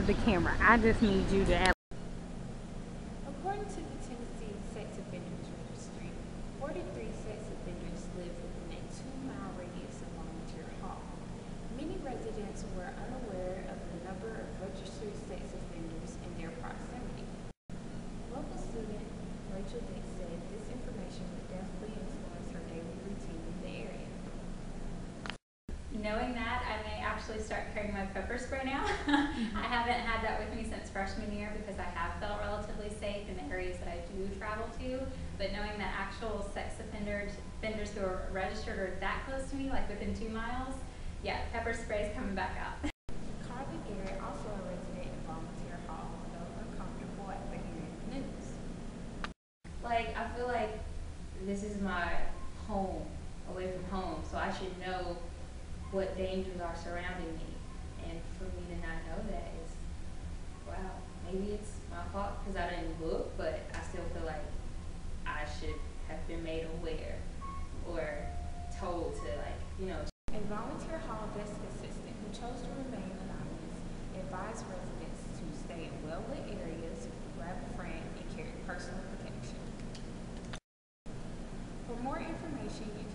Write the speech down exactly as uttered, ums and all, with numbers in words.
of the camera. I just need you to act. According to the Tennessee Sex Offenders Registry, forty-three sex offenders live within a two mile radius of Volunteer Hall. Many residents were unaware of the number of registered sex offenders in their proximity. Local student Rachel Dix said this information would definitely influence her daily routine in the area. Knowing that, I may actually start carrying my pepper spray now. I haven't had that with me since freshman year because I have felt relatively safe in the areas that I do travel to. But knowing that actual sex offenders, offenders who are registered are that close to me, like within two miles, yeah, pepper spray is coming back out. Like, I feel like this is my home, away from home, so I should know what dangers are surrounding me. And for me to not know that is, wow, maybe it's my fault because I didn't look, but I still feel like I should have been made aware or told to, like, you know. A volunteer hall desk assistant who chose to remain anonymous advised residents to stay in well-lit areas, grab a friend, and carry personal protection. For more information, you